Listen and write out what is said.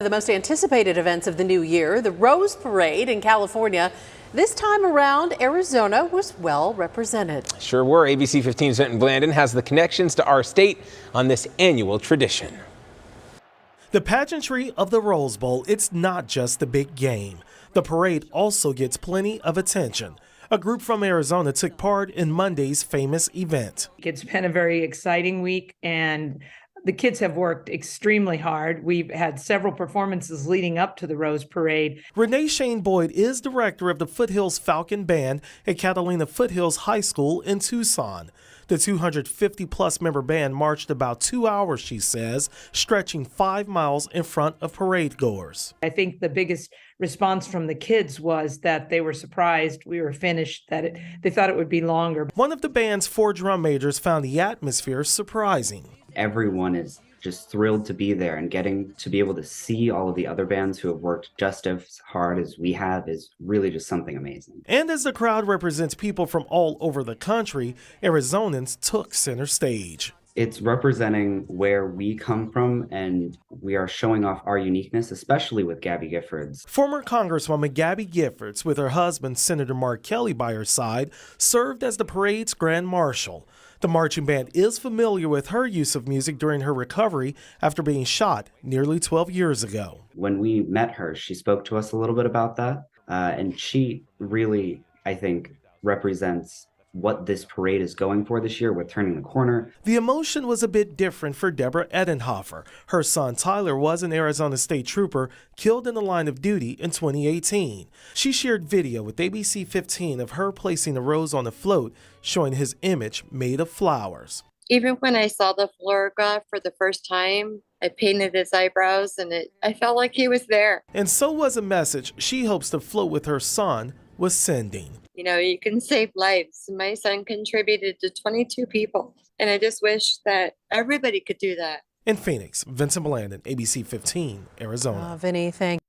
The most anticipated events of the new year, the Rose Parade in California. This time around, Arizona was well represented. Sure were. ABC15's Benton Blandon has the connections to our state on this annual tradition. The pageantry of the Rose Bowl, it's not just the big game. The parade also gets plenty of attention. A group from Arizona took part in Monday's famous event. It's been a very exciting week and the kids have worked extremely hard. We've had several performances leading up to the Rose Parade. Renee Shane Boyd is director of the Foothills Falcon Band at Catalina Foothills High School in Tucson. The 250-plus member band marched about 2 hours, she says, stretching 5 miles in front of parade goers. I think the biggest response from the kids was that they were surprised we were finished, that they thought it would be longer. One of the band's 4 drum majors found the atmosphere surprising. Everyone is just thrilled to be there, and getting to be able to see all of the other bands who have worked just as hard as we have is really just something amazing. And as the crowd represents people from all over the country, Arizonans took center stage. It's representing where we come from, and we are showing off our uniqueness, especially with Gabby Giffords. Former Congresswoman Gabby Giffords, with her husband, Senator Mark Kelly, by her side, served as the parade's grand marshal. The marching band is familiar with her use of music during her recovery after being shot nearly 12 years ago. When we met her, she spoke to us a little bit about that, and she really, I think, represents what this parade is going for this year. We're turning the corner. The emotion was a bit different for Deborah Edenhofer. Her son Tyler was an Arizona State Trooper killed in the line of duty in 2018. She shared video with ABC 15 of her placing the rose on a float, showing his image made of flowers. Even when I saw the photograph for the first time, I painted his eyebrows and I felt like he was there. And so was a message she hopes the float with her son was sending. You know, you can save lives. My son contributed to 22 people, and I just wish that everybody could do that. In Phoenix, Vincent Blandon, ABC 15, Arizona. Vinny, thank you.